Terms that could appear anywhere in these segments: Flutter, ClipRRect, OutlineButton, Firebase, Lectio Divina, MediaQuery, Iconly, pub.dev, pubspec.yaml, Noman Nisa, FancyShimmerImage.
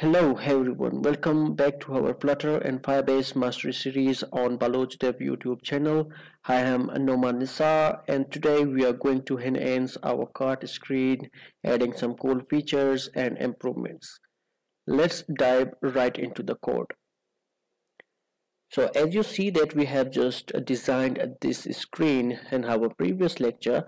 Hello everyone, welcome back to our Flutter and Firebase Mastery Series on pub.dev YouTube channel. I am Noman Nisa and today we are going to enhance our cart screen, adding some cool features and improvements. Let's dive right into the code. So as you see that we have just designed this screen in our previous lecture.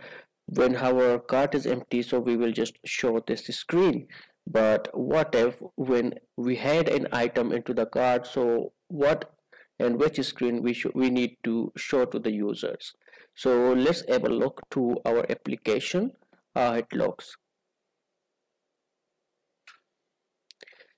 When our cart is empty, so we will just show this screen. But what if when we had an item into the cart, so what and which screen we need to show to the users? So let's have a look to our application how it looks.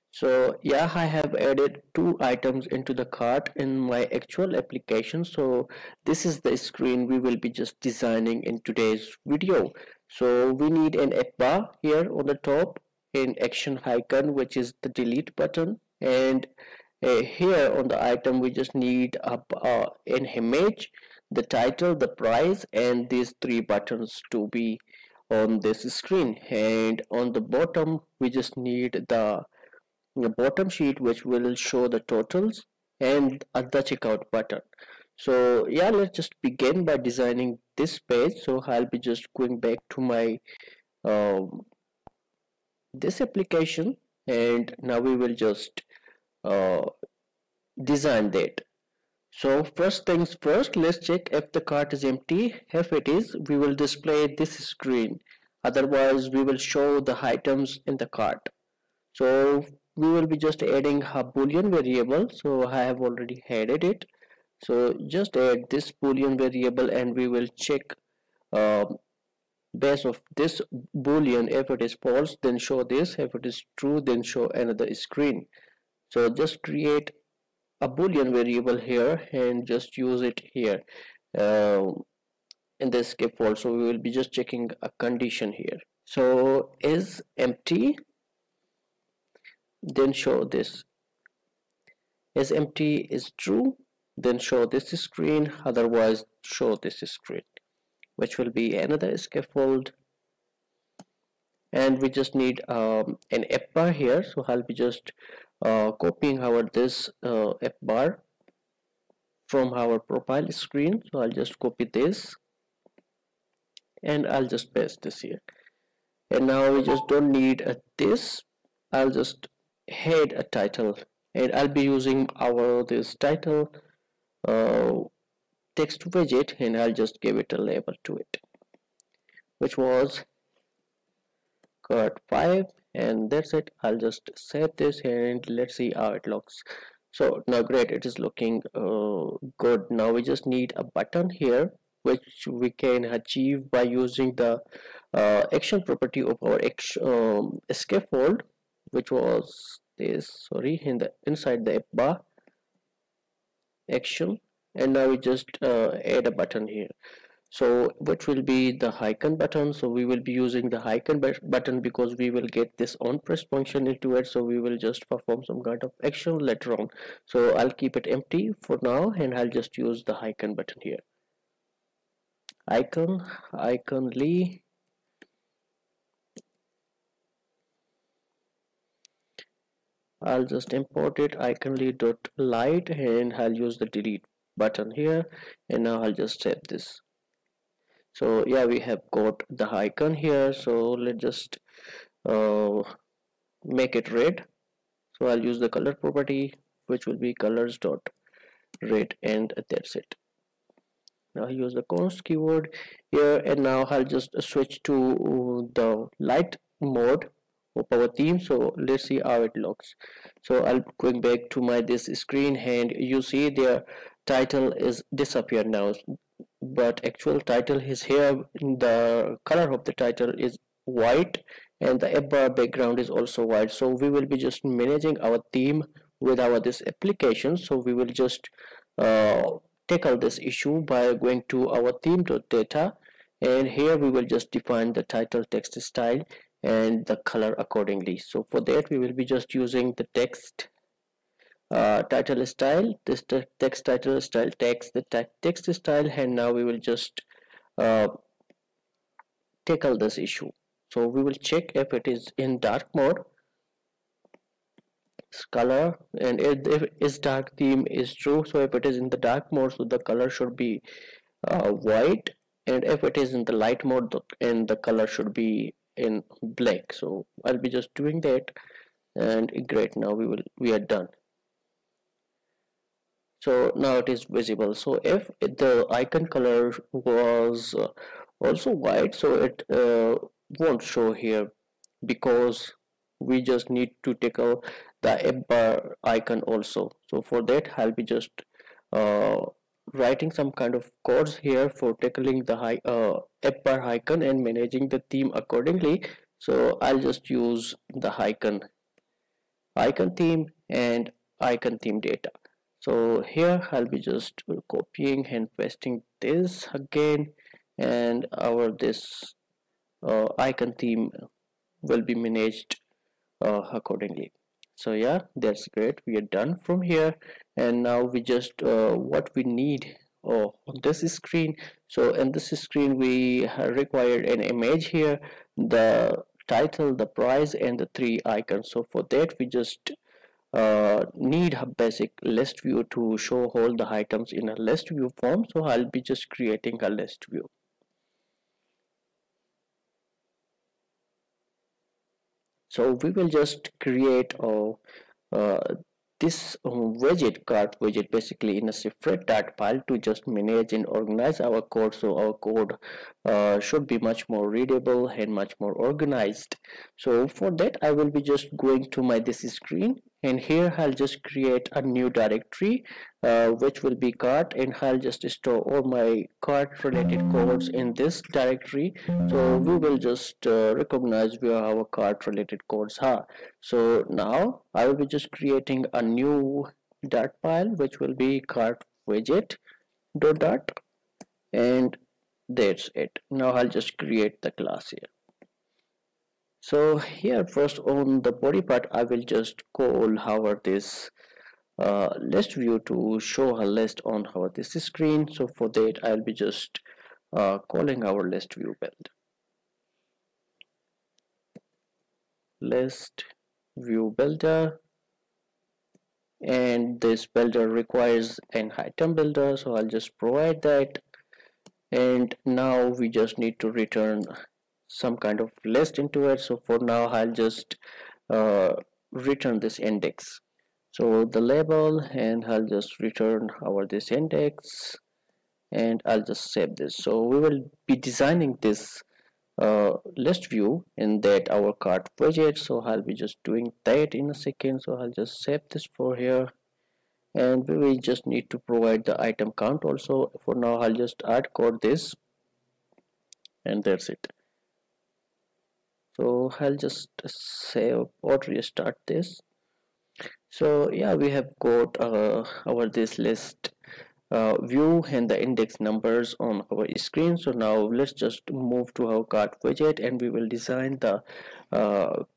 So yeah, I have added two items into the cart in my actual application. So this is the screen we will be just designing in today's video. So we need an app bar here on the top, an action icon which is the delete button, and here on the item we just need an image, the title, the price, and these three buttons to be on this screen. And on the bottom we just need the bottom sheet which will show the totals and the checkout button. So yeah, let's just begin by designing this page. So I'll be just going back to my this application, and now we will just design that. So first things first, let's check if the cart is empty. If it is, we will display this screen, otherwise we will show the items in the cart. So we will be just adding a boolean variable, so I have already added it. So just add this boolean variable and we will check base of this boolean. If it is false, then show this. If it is true, then show another screen. So just create a boolean variable here and just use it here in this skip false. So we will be just checking a condition here. So is empty, then show this. Is empty is true, then show this screen, otherwise show this screen, which will be another scaffold. And we just need an app bar here, so I'll be just copying our this app bar from our profile screen. So I'll just copy this and I'll just paste this here. And now we just don't need this. I'll just head a title, and I'll be using our this title text widget, and I'll just give it a label to it, which was cart 5, and that's it. I'll just save this and let's see how it looks. So now great, it is looking good. Now we just need a button here, which we can achieve by using the action property of our scaffold, which was this, sorry, in the inside the app bar action. And now we just add a button here, so which will be the icon button. So we will be using the icon button because we will get this on press function into it, so we will just perform some kind of action later on. So I'll keep it empty for now and I'll just use the icon button here. Iconly, I'll just import it, iconly.light, and I'll use the delete button here. And now I'll just save this. So yeah, we have got the icon here. So let's just make it red. So I'll use the color property, which will be colors.red, and that's it. Now I'll use the const keyword here, and now I'll just switch to the light mode of our theme. So let's see how it looks. So I'll going back to my this screen, and you see there title is disappeared now, but actual title is here. The color of the title is white and the app bar background is also white. So we will be just managing our theme with our this application. So we will just tackle this issue by going to our theme.data, and here we will just define the title text style and the color accordingly. So for that we will be just using the text title style, this text title style text, the text style, and now we will just tackle this issue. So we will check if it is in dark mode. color, and if its dark theme is true, so if it is in the dark mode, so the color should be white, and if it is in the light mode, and the color should be in black. So I'll be just doing that, and great, now we are done. So now it is visible. So if the icon color was also white, so it won't show here, because we just need to take out the app bar icon also. So for that, I'll be just writing some kind of codes here for tackling the app bar icon and managing the theme accordingly. So I'll just use the icon theme and icon theme data. So here I'll be just copying and pasting this again, and our this icon theme will be managed accordingly. So yeah, that's great, we are done from here. And now we just what we need on this screen, so in this screen we required an image here, the title, the price, and the three icons. So for that we just need a basic list view to show all the items in a list view form. So I'll be just creating a list view. So we will just create this widget, cart widget, basically in a separate dart file to just manage and organize our code. So our code should be much more readable and much more organized. So for that, I will be just going to my this screen, and here I'll just create a new directory which will be cart, and I'll just store all my cart related codes in this directory. So we will just recognize where our cart related codes are. So now I will be just creating a new dart file which will be cart widget .dart, and that's it. Now I'll just create the class here. So here first on the body part, I will just call our this list view to show a list on our this screen. So for that, I'll be just calling our list view build. List view builder, and this builder requires an item builder, so I'll just provide that. And now we just need to return some kind of list into it. So for now I'll just return this index, so the label, and I'll just return our this index, and I'll just save this. So we will be designing this list view in that our cart widget, so I'll be just doing that in a second. So I'll just save this for here, and we will just need to provide the item count also. For now I'll just add code this, and that's it. So I'll just save or restart this. So yeah, we have got our this list view and the index numbers on our screen. So now let's just move to our cart widget, and we will design the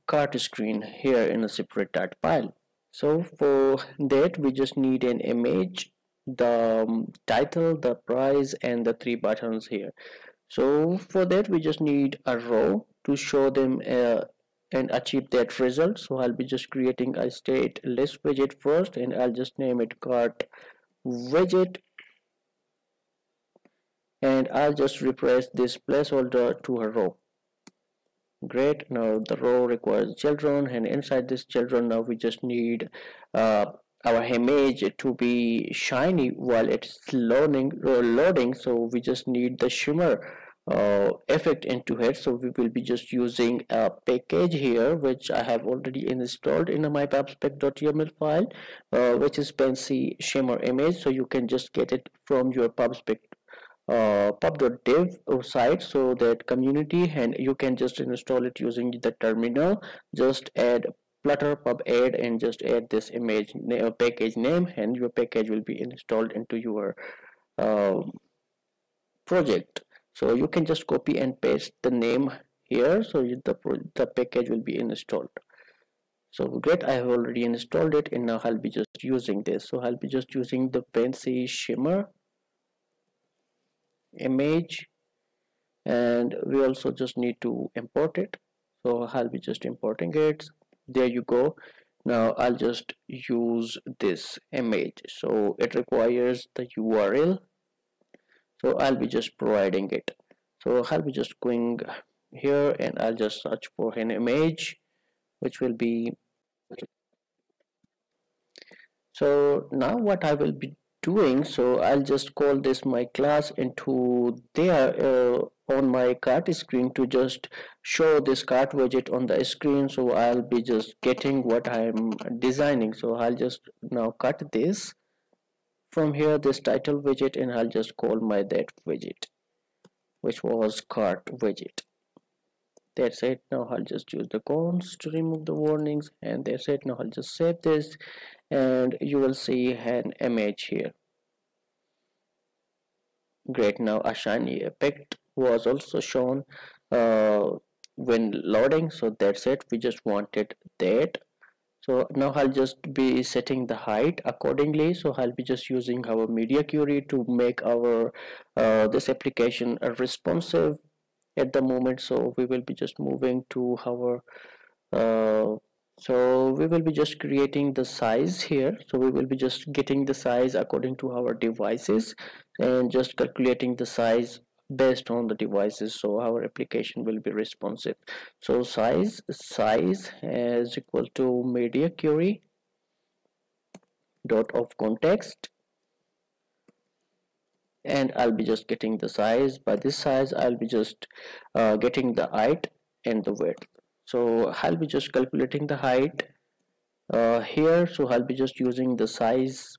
cart screen here in a separate dart file. So for that we just need an image, the title, the price, and the three buttons here. So for that we just need a row to show them and achieve that result. So I'll be just creating a state list widget first, and I'll just name it cart widget, and I'll just replace this placeholder to a row. Great, now the row requires children, and inside this children now we just need our image to be shiny while it's loading. So we just need the shimmer effect into it. So we will be just using a package here which I have already installed in my pubspec.yaml file, which is FancyShimmerImage. So you can just get it from your pubspec pub.dev site, so that community, and you can just install it using the terminal. Just add Flutter pub add and just add this image package name, and your package will be installed into your project. So you can just copy and paste the name here, so the package will be installed. So great, I have already installed it, and now I'll be just using this. So I'll be just using the FancyShimmerImage, and we also just need to import it. So I'll be just importing it. There you go. Now I'll just use this image, so it requires the URL, so I'll be just providing it. So I'll be just going here and I'll just search for an image which will be. So now what I will be doing, so I'll just call this my class into there on my cart screen to just show this cart widget on the screen. So I'll be just getting what I'm designing. So I'll just now cut this from here, this title widget, and I'll just call my that widget which was cart widget. That's it. Now I'll just use the cons to remove the warnings, and that's it. Now I'll just save this and you will see an image here. Great. Now a shiny effect was also shown when loading. So that's it, we just wanted that. So now I'll just be setting the height accordingly. So I'll be just using our MediaQuery to make our this application responsive at the moment. So we will be just moving to our so we will be just creating the size here. So we will be just getting the size according to our devices and just calculating the size based on the devices, so our application will be responsive. So size is equal to MediaQuery dot of context, and I'll be just getting the size. By this size I'll be just getting the height and the width. So I'll be just calculating the height here. So I'll be just using the size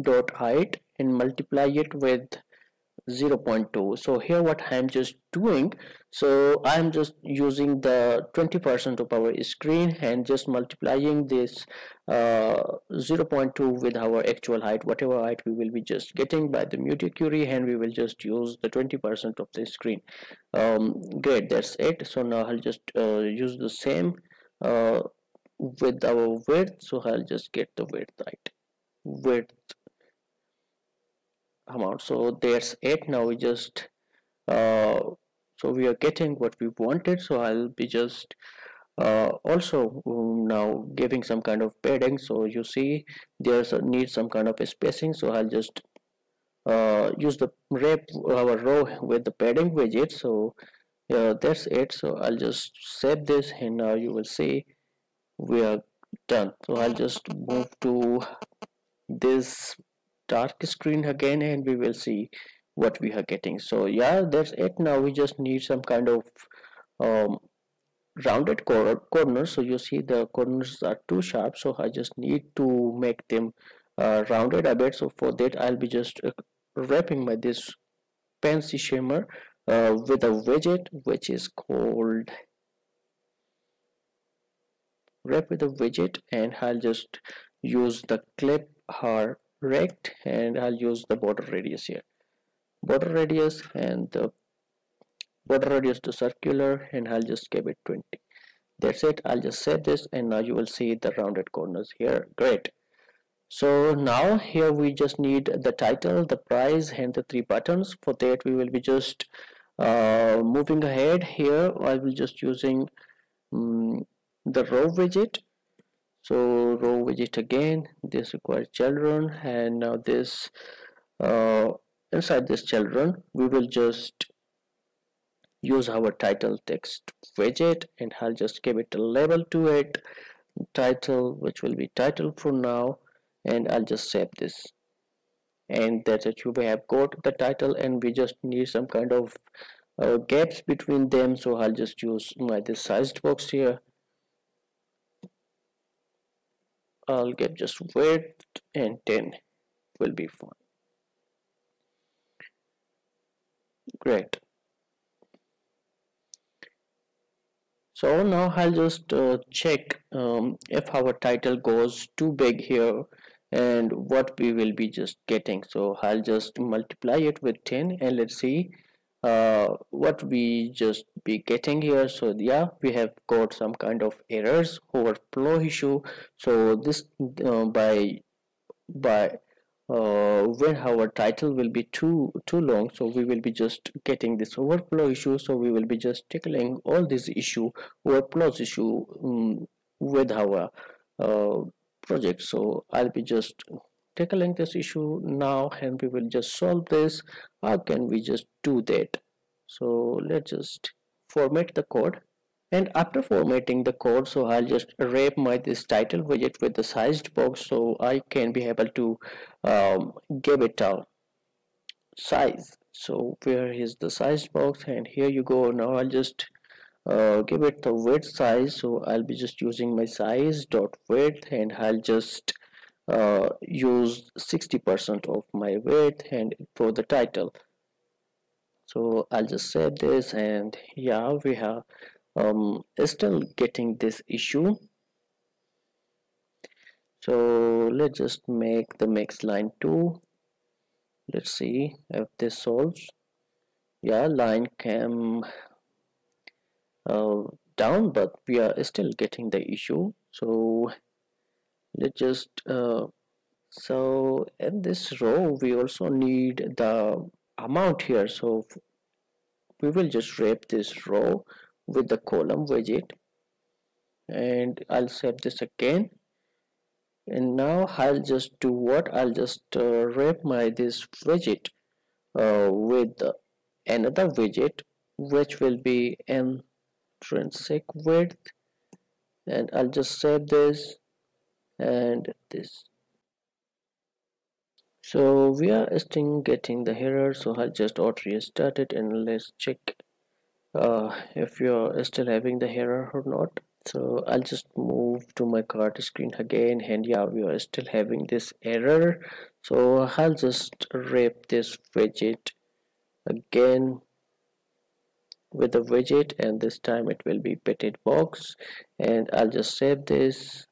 dot height and multiply it with 0.2. so here what I'm just doing, so I'm just using the 20% of our screen and just multiplying this 0.2 with our actual height, whatever height we will be just getting by the MediaQuery, and we will just use the 20% of the screen. Great, that's it. So now I'll just use the same with our width. So I'll just get the width right, width amount. So there's it. Now we just so we are getting what we wanted. So I'll be just also now giving some kind of padding. So you see there's a need some kind of a spacing. So I'll just use the wrap our row with the padding widget. So that's it. So I'll just save this, and now you will see we are done. So I'll just move to this dark screen again and we will see what we are getting. So yeah, that's it. Now we just need some kind of rounded corners. So you see the corners are too sharp, so I just need to make them rounded a bit. So for that I'll be just wrapping my this fancy shimmer with a widget which is called wrap with a widget, and I'll just use the ClipRRect and I'll use the border radius here, border radius, and the border radius to circular, and I'll just give it 20. That's it. I'll just save this, and now you will see the rounded corners here. Great. So now here we just need the title, the price, and the three buttons. For that we will be just moving ahead here. I will just using the row widget. So row widget again, this requires children, and now this inside this children we will just use our title text widget, and I'll just give it a label to it, title, which will be title for now, and I'll just save this, and that's it. You may have got the title, and we just need some kind of gaps between them. So I'll just use my this sized box here. I'll get just width and 10 will be fine. Great. So now I'll just check if our title goes too big here and what we will be just getting. So I'll just multiply it with 10 and let's see what we just be getting here. So yeah, we have got some kind of errors, overflow issue. So this by when our title will be too long, so we will be just getting this overflow issue. So we will be just tackling all this issue, overflows issue with our project. So I'll be just tackling this issue now, and we will just solve this. How can we just do that? So let's just format the code, and after formatting the code, so I'll just wrap my this title widget with the sized box, so I can be able to give it a size. So where is the sized box? And here you go. Now I'll just give it the width size, so I'll be just using my size dot width, and I'll just use 60% of my width and for the title. So I'll just save this, and yeah, we have still getting this issue. So let's just make the next line 2. Let's see if this solves. Yeah, line came down, but we are still getting the issue. So let's just so in this row we also need the amount here, so we will just wrap this row with the column widget, and I'll save this again. And now I'll just do what? I'll just wrap my this widget with another widget which will be in intrinsic width, and I'll just save this and this. So we are still getting the error, so I'll just auto restart it, and let's check if you're still having the error or not. So I'll just move to my cart screen again, and yeah, we are still having this error. So I'll just wrap this widget again with the widget, and this time it will be petted box, and I'll just save this.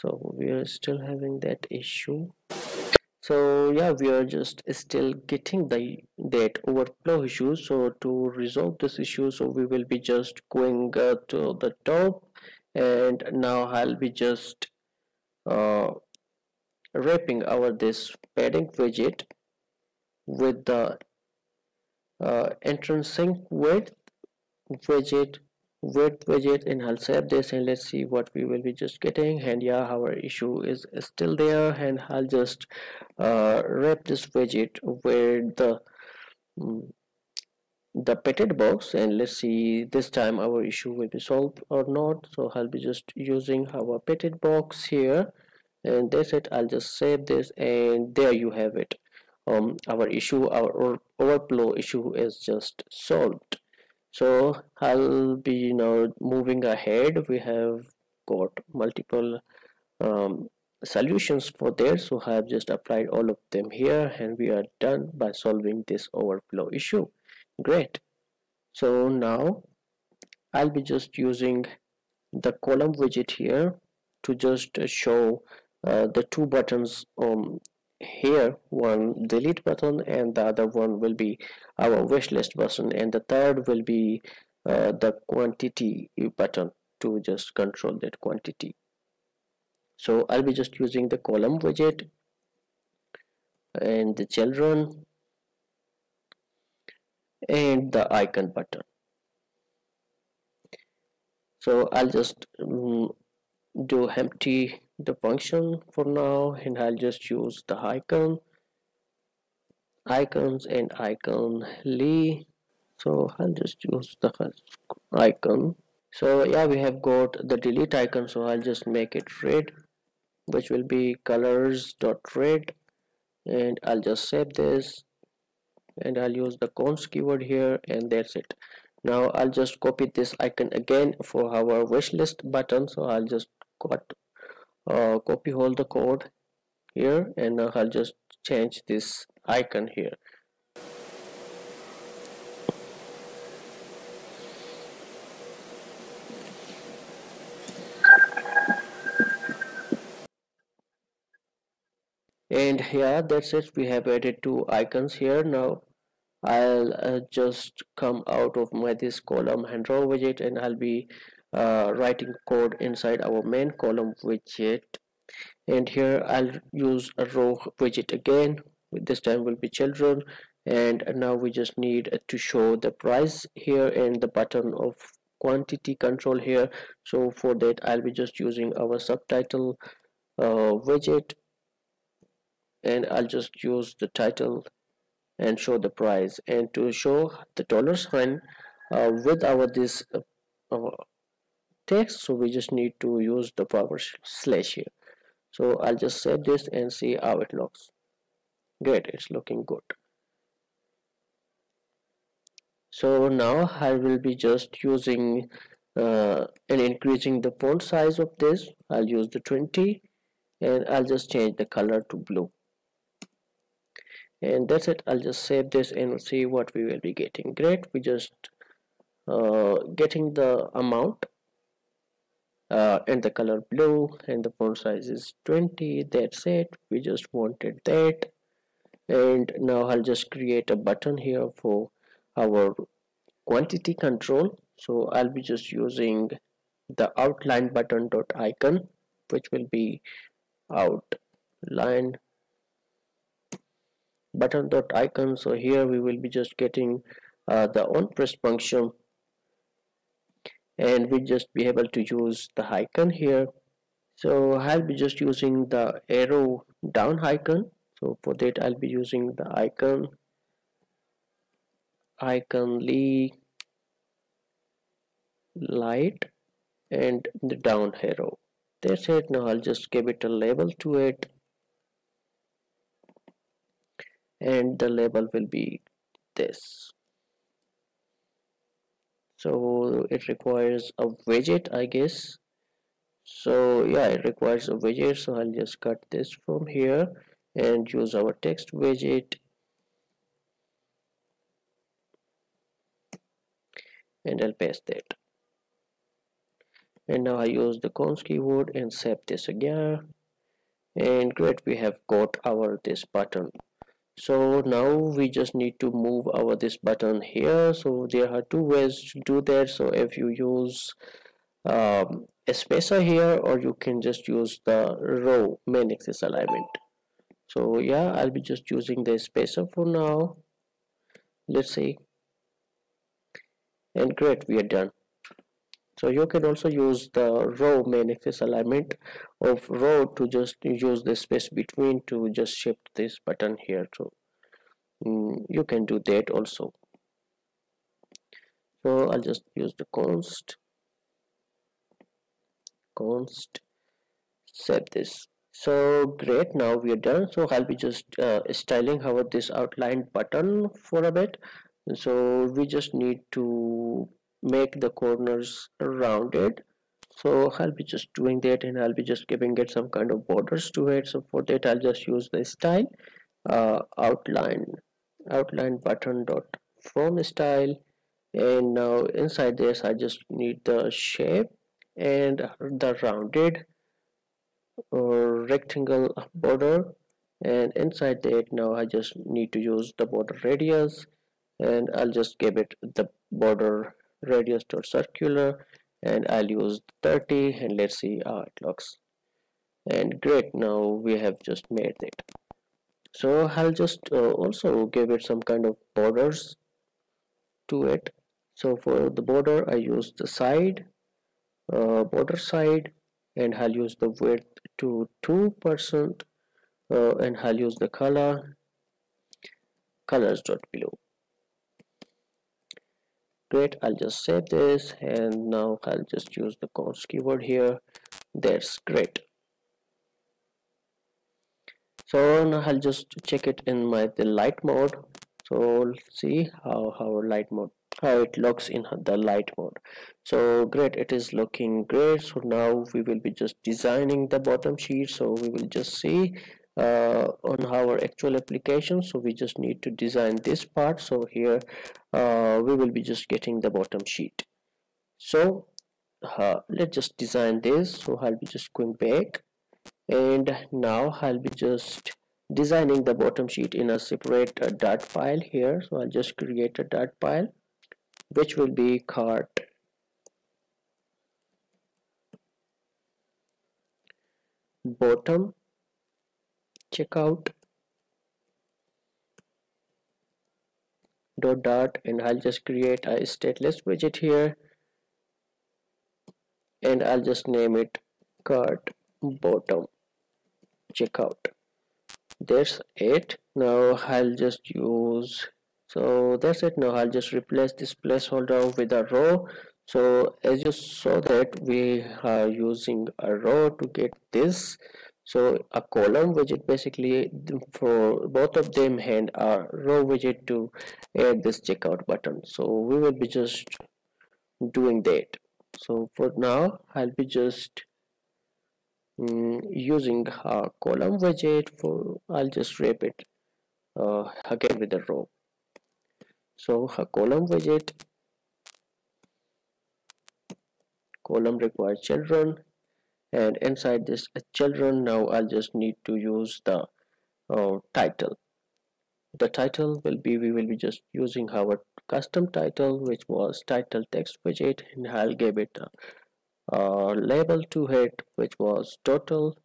So we are still having that issue. So yeah, we are just still getting that overflow issue. So to resolve this issue, so we will be just going to the top, and now I'll be just wrapping our this padding widget with the intrinsic width widget and I'll save this, and let's see what we will be just getting. And yeah, our issue is still there, and I'll just wrap this widget with the padded box, and let's see this time our issue will be solved or not. So I'll be just using our padded box here, and that's it. I'll just save this, and there you have it. Our issue, our overflow issue is just solved. So I'll be now moving ahead. We have got multiple solutions for there, so I have just applied all of them here, and we are done by solving this overflow issue. Great. So now I'll be just using the column widget here to just show the two buttons here, one delete button and the other one will be our wish list button, and the third will be the quantity button to just control that quantity. So I'll be just using the column widget and the children and the icon button. So I'll just do empty the function for now, and I'll just use the icons and Iconly. So I'll just use the icon. So yeah, we have got the delete icon, so I'll just make it red, which will be colors.red, and I'll just save this, and I'll use the cons keyword here, and that's it. Now I'll just copy this icon again for our wish list button, so I'll just copy all the code here, and now I'll just change this icon here. And yeah, that's it. We have added two icons here. Now I'll just come out of my this column and row widget, and I'll be writing code inside our main column widget, and here I'll use a row widget again. This time will be children, and now we just need to show the price here and the button of quantity control here. So for that I'll be just using our subtitle widget, and I'll just use the title and show the price. And to show the dollar sign with our this text, so we just need to use the forward slash here. So I'll just save this and see how it looks. Great, it's looking good. So now I will be just using and increasing the font size of this. I'll use the 20 and I'll just change the color to blue. And that's it. I'll just save this and see what we will be getting. Great, we just getting the amount and the color blue, and the font size is 20. That's it, we just wanted that. And now I'll just create a button here for our quantity control. So I'll be just using the outline button dot icon, which will be outline button dot icon. So here we will be just getting the onPress function, and we just be able to use the icon here. So I'll be just using the arrow down icon. So for that I'll be using the icon Iconly light and the down arrow. That's it. Now I'll just give it a label to it, and the label will be this. So it requires a widget, I guess. So yeah, it requires a widget. So I'll just cut this from here and use our text widget, and I'll paste that. And now I use the cons keyword and save this again. And great, we have got our this button. So now we just need to move our this button here. So there are two ways to do that. So if you use a spacer here, or you can just use the row main axis alignment. So yeah, I'll be just using the spacer for now. Let's see. And great, we are done. So you can also use the row main axis alignment of row to just use the space between to just shift this button here. So you can do that also. So I'll just use the const save this. So great, now we are done. So I'll be just styling our this outline button for a bit. So we just need to make the corners rounded. So I'll be just doing that, and I'll be just giving it some kind of borders to it. So for that I'll just use the style outline button dot from style. And now inside this I just need the shape and the rounded or rectangle border. And inside that now I just need to use the border radius, and I'll just give it the border radius to circular, and I'll use 30, and let's see how it looks. And great, now we have just made it. So I'll just also give it some kind of borders to it. So for the border I use the side border side, and I'll use the width to 2%, and I'll use the colors dot below. Great, I'll just save this, and now I'll just use the const keyword here. That's great. So now I'll just check it in the light mode. So see how light mode, how it looks in the light mode. So great, it is looking great. So now we will be just designing the bottom sheet. So we will just see on our actual application. So we just need to design this part. So here we will be just getting the bottom sheet. So let's just design this. So I'll be just going back, and now I'll be just designing the bottom sheet in a separate dart file here. So I'll just create a dart file, which will be cart bottom checkout dot dart, and I'll just create a stateless widget here, and I'll just name it cart bottom checkout. That's it. Now I'll just use, so that's it. Now I'll just replace this placeholder with a row. So as you saw that we are using a row to get this, so a column widget basically for both of them and a row widget to add this checkout button. So we will be just doing that. So for now I'll be just using a column widget for, I'll just wrap it again with a row. So a column widget, column requires children, and inside this children now I'll just need to use the title. The title will be, we will be just using our custom title which was title text widget, and I'll give it a label to it which was total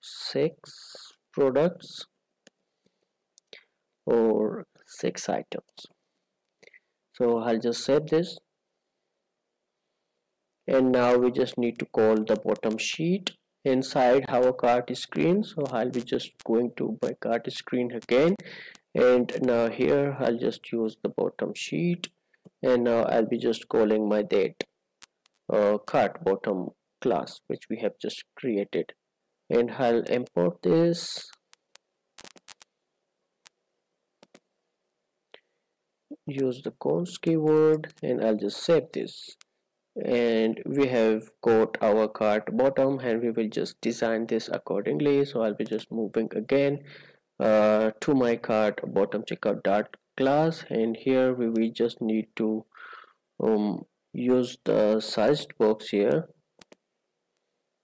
6 products or 6 items. So I'll just save this, and now we just need to call the bottom sheet inside our cart screen. So I'll be just going to my cart screen again, and now here I'll just use the bottom sheet, and now I'll be just calling my that cart bottom class which we have just created, and I'll import this use the const keyword, and I'll just save this, and we have got our cart bottom, and we will just design this accordingly. So I'll be just moving again to my cart bottom checkout dot class, and here we will just need to use the sized box here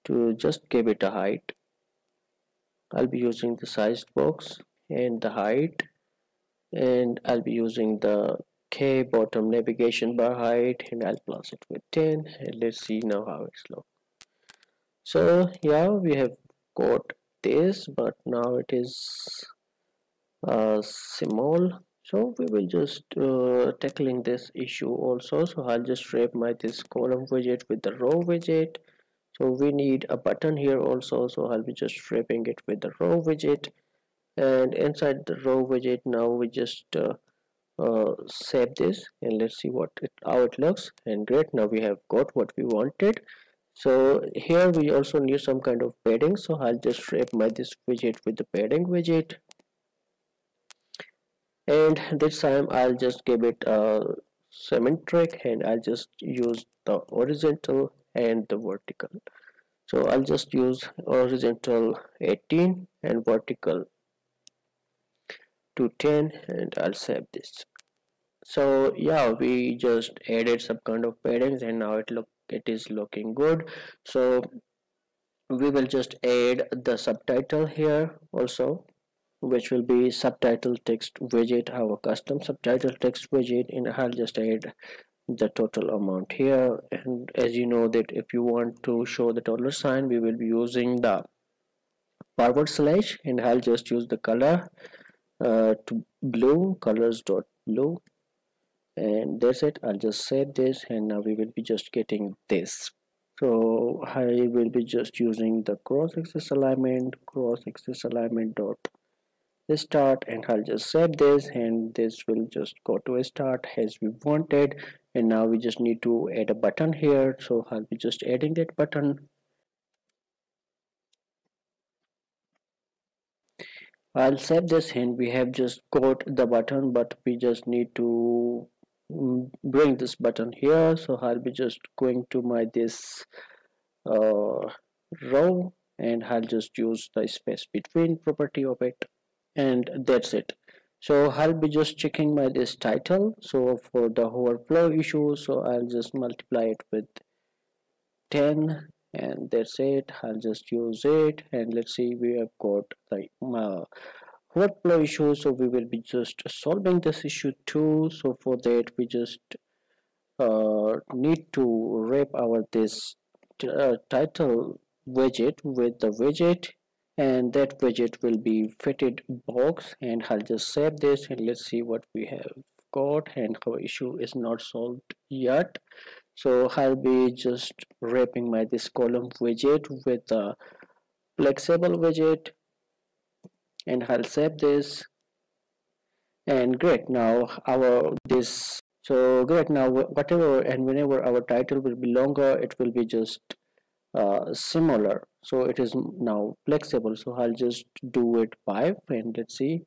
to just give it a height. I'll be using the sized box and the height, and I'll be using the K bottom navigation bar height, and I'll plus it with 10, and let's see now how it's look. So yeah, we have got this, but now it is small, so we will just tackling this issue also. So I'll just wrap my this column widget with the row widget. So we need a button here also, so I'll be just wrapping it with the row widget, and inside the row widget now we just save this, and let's see what it how it looks. And great, now we have got what we wanted. So here we also need some kind of padding, so I'll just wrap my this widget with the padding widget, and this time I'll just give it a symmetric, and I'll just use the horizontal and the vertical. So I'll just use horizontal 18 and vertical to 10, and I'll save this. So yeah, we just added some kind of paddings, and now it is looking good. So we will just add the subtitle here also, which will be subtitle text widget, our custom subtitle text widget, and I'll just add the total amount here. And as you know that if you want to show the dollar sign, we will be using the /, and I'll just use the color to blue, colors.blue, and that's it. I'll just save this, and now we will be just getting this. So I will be just using the cross axis alignment dot start, and I'll just save this, and this will just go to a start as we wanted. And now we just need to add a button here, so I'll be just adding that button. I'll save this, and we have just got the button, but we just need to bring this button here. So I'll be just going to my this row, and I'll just use the space between property of it, and that's it. So I'll be just checking my this title, so for the overflow issue, so I'll just multiply it with 10, and that's it. I'll just use it, and let's see, we have got the workflow issue, so we will be just solving this issue too. So for that we just need to wrap our this title widget with the widget, and that widget will be fitted box, and I'll just save this, and let's see what we have got, and our issue is not solved yet. So I'll be just wrapping my this column widget with a flexible widget, and I'll save this. And great, now our this, so great, now whatever and whenever our title will be longer, it will be just similar. So it is now flexible, so I'll just do it 5, and let's see.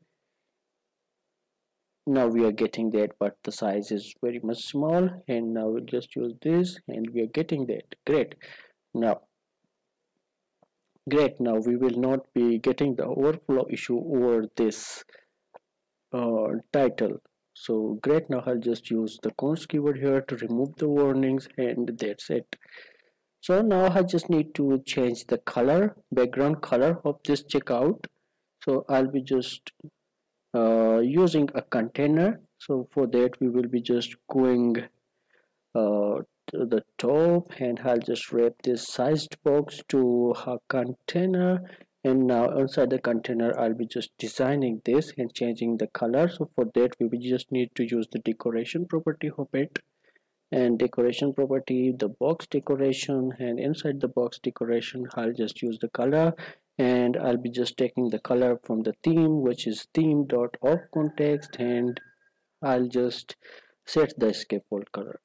Now we are getting that, but the size is very much small, and now we'll just use this, and we are getting that. Great. Now great, now we will not be getting the overflow issue over this title. So great, now I'll just use the const keyword here to remove the warnings, and that's it. So now I just need to change the color, background color of this checkout. So I'll be just using a container. So for that we will be just going to the top, and I'll just wrap this sized box to a container. And now inside the container I'll be just designing this and changing the color. So for that we will just need to use the decoration property of it, and decoration property, the box decoration, and inside the box decoration I'll just use the color, and I'll be just taking the color from the theme, which is theme.offContext, and I'll just set the scaffold color.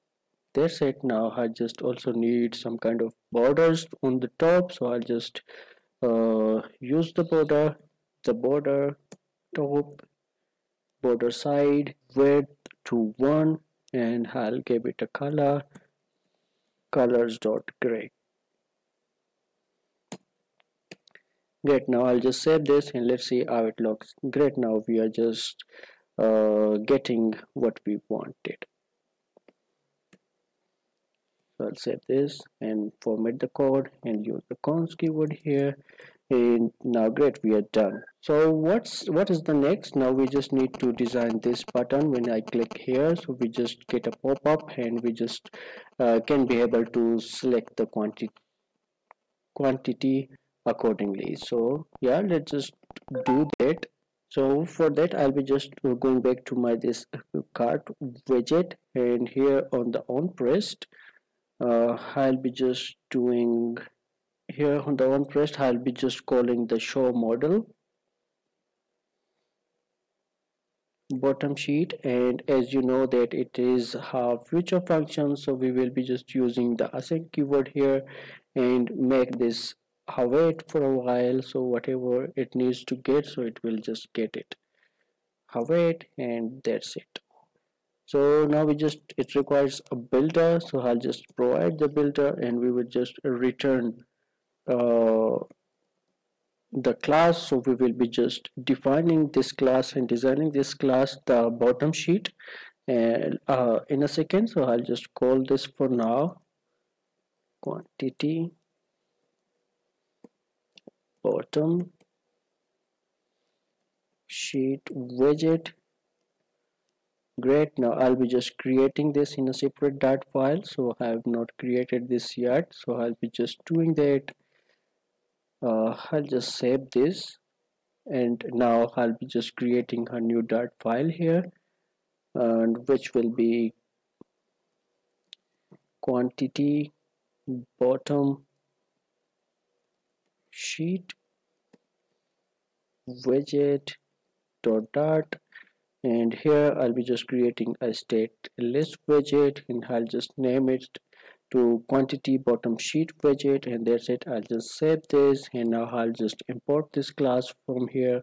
That's it. Now I just also need some kind of borders on the top, so I'll just use the border top, border side, width to 1, and I'll give it a color, colors.gray. Great, now I'll just save this, and let's see how it looks. Great, now we are just getting what we wanted. So I'll save this and format the code and use the const keyword here, and now great, we are done. So what is the next? Now we just need to design this button. When I click here, so we just get a pop-up, and we just can be able to select the quantity accordingly. So yeah, let's just do that. So for that I'll be just going back to my this cart widget, and here on the onPressed I'll be just doing here on the onPressed, I'll be just calling the show model bottom sheet, and as you know that it is a future function, so we will be just using the async keyword here and make this await for a while. So whatever it needs to get, so it will just get it await, and that's it. So now we just, it requires a builder, so I'll just provide the builder, and we will just return the class. So we will be just defining this class and designing this class, the bottom sheet, and in a second. So I'll just call this for now quantity bottom sheet widget. Great, now I'll be just creating this in a separate dart file, so I have not created this yet, so I'll be just doing that. I'll just save this, and now I'll be just creating a new dart file here, and which will be quantity bottom sheet widget dot dart, and here I'll be just creating a state list widget, and I'll just name it to quantity bottom sheet widget, and that's it. I'll just save this, and now I'll just import this class from here,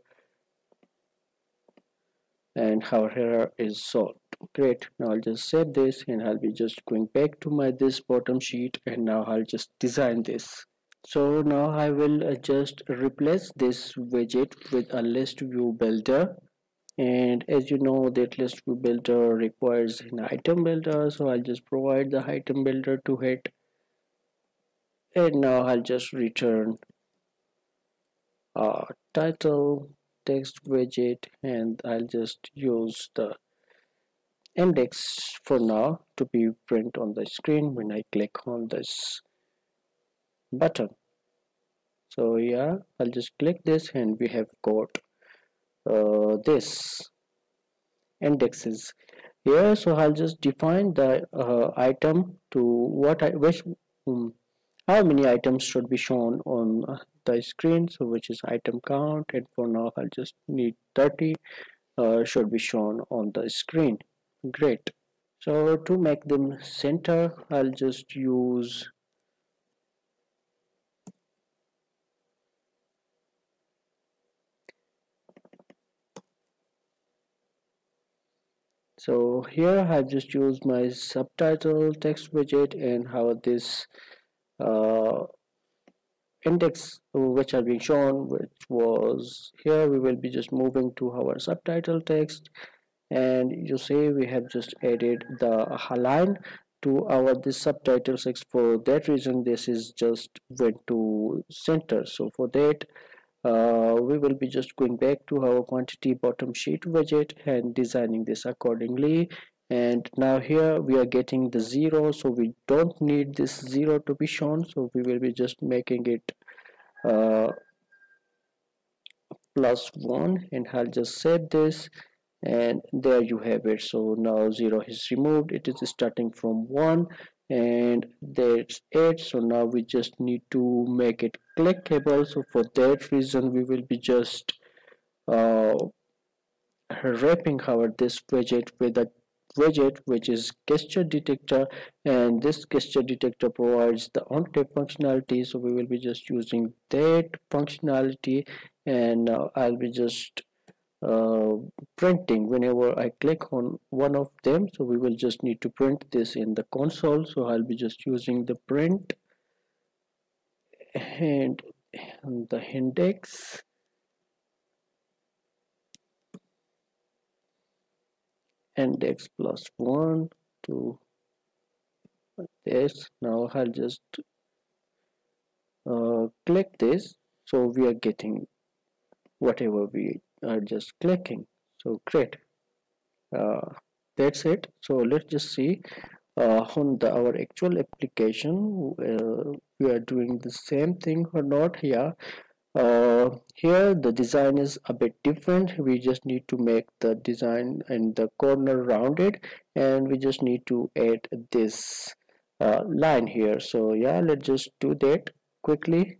and our error is solved. Great, now I'll just save this, and I'll be just going back to my this bottom sheet, and now I'll just design this. So now I will just replace this widget with a list view builder, and as you know that list view builder requires an item builder, so I'll just provide the item builder to it, and now I'll just return title text widget, and I'll just use the index for now to be print on the screen when I click on this button. So yeah, I'll just click this, and we have got this indexes. here. So I'll just define the item to how many items should be shown on the screen, so which is item count, and for now I'll just need 30 should be shown on the screen. Great. So to make them center, I'll just use . So here I just used my subtitle text widget and how this index which are being shown, which was here, we will be just moving to our subtitle text, and you see we have just added the line to our this subtitle text. For that reason this is just went to center. So for that we will be just going back to our quantity bottom sheet widget and designing this accordingly. And now here we are getting the 0, so we don't need this 0 to be shown, so we will be just making it +1, and I'll just save this, and there you have it. So now 0 is removed, it is starting from 1, and that's it. So now we just need to make it clickable. So for that reason we will be just wrapping our this widget with a widget which is gesture detector, and this gesture detector provides the on-tap functionality, so we will be just using that functionality. And now I'll be just printing whenever I click on one of them, so we will just need to print this in the console. So I'll be just using the print and the index, +1 to this. Now I'll just click this, so we are getting whatever we are just clicking. So great, that's it. So let's just see on our actual application we are doing the same thing or not. Here here the design is a bit different. We just need to make the design and the corner rounded, and we just need to add this line here. So yeah, let's just do that quickly.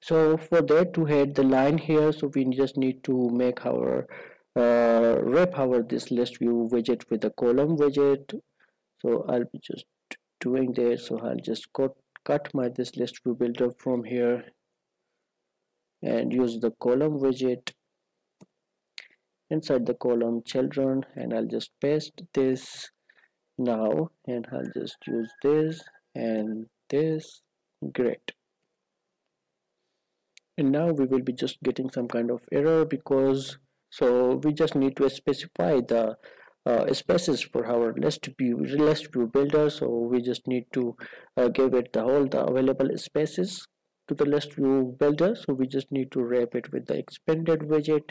So for that to add the line here, so we just need to make our wrap our this list view widget with the column widget. So I'll be just doing that. So I'll just cut my this list view builder from here and use the column widget. Inside the column children, and I'll just paste this now, and I'll just use this and this. Great. And now we will be just getting some kind of error, because so we just need to specify the spaces for our list view builder. So we just need to give it the all the available spaces to the list view builder. So we just need to wrap it with the expanded widget,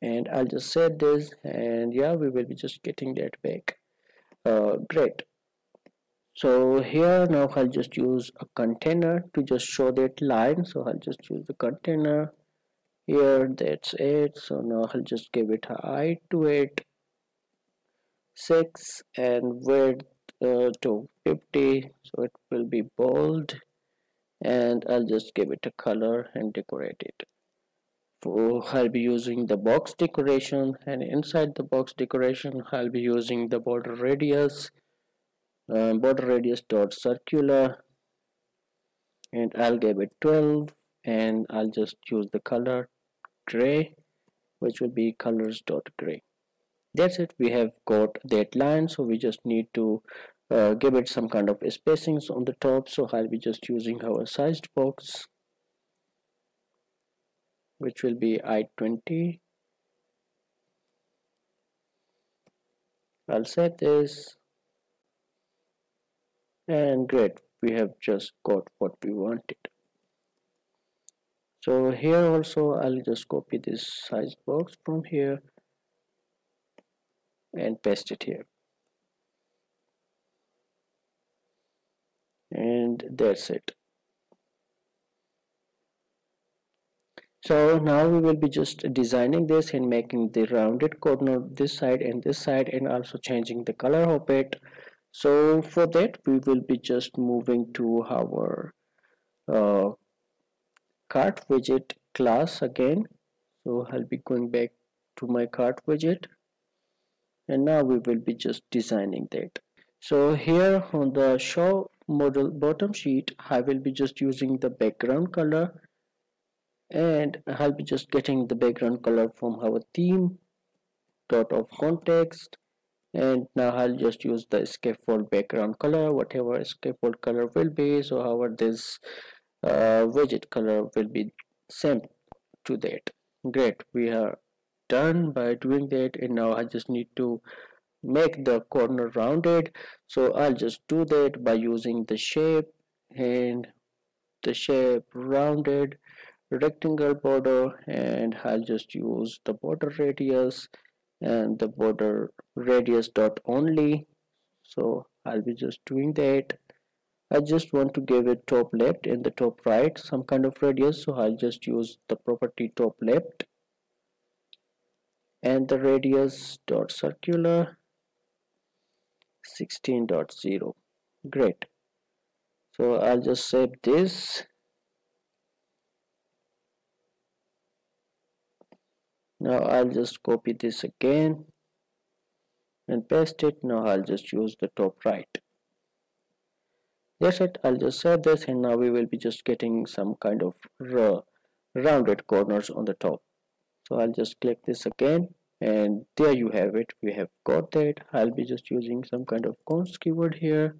and I'll just save this, and yeah, we will be just getting that back. Great. So here now I'll just use a container to just show that line. So I'll just use the container here. That's it. So now I'll just give it a height to it 6 and width to 50. So it will be bold, and I'll just give it a color and decorate it. So I'll be using the box decoration, and inside the box decoration I'll be using the border radius. border radius dot circular, and I'll give it 12, and I'll just use the color gray, which will be colors dot gray. That's it, we have got that line. So we just need to give it some kind of spacings on the top. So I'll be just using our sized box, which will be i20. I'll set this, and great, we have just got what we wanted. So here also I'll just copy this size box from here and paste it here, and that's it. So now we will be just designing this and making the rounded corner this side, and also changing the color of it. So for that we will be just moving to our cart widget class again. So I'll be going back to my cart widget, and now we will be just designing that. So here on the show model bottom sheet, I will be just using the background color, and I'll be just getting the background color from our theme dot of context. And now I'll just use the scaffold background color, whatever scaffold color will be. So however this widget color will be same to that. Great, we are done by doing that, and now I just need to make the corner rounded. So I'll just do that by using the shape, and the shape rounded rectangle border, and I'll just use the border radius and the border radius dot only. So I'll be just doing that. I just want to give it top left and the top right some kind of radius, so I'll just use the property top left and the radius dot circular 16.0. Great, so I'll just save this. Now I'll just copy this again and paste it. Now I'll just use the top right. That's it, I'll just save this, and now we will be just getting some kind of rounded corners on the top. So I'll just click this again, and there you have it, we have got that. I'll be just using some kind of cons keyword here,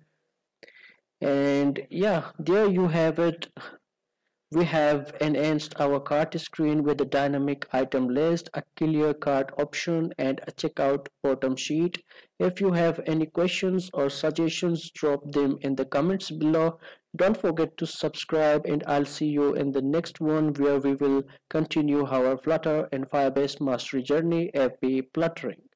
and yeah, there you have it. We have enhanced our cart screen with a dynamic item list, a clear cart option, and a checkout bottom sheet. If you have any questions or suggestions, drop them in the comments below. Don't forget to subscribe, and I'll see you in the next one, where we will continue our Flutter and Firebase mastery journey of pluttering.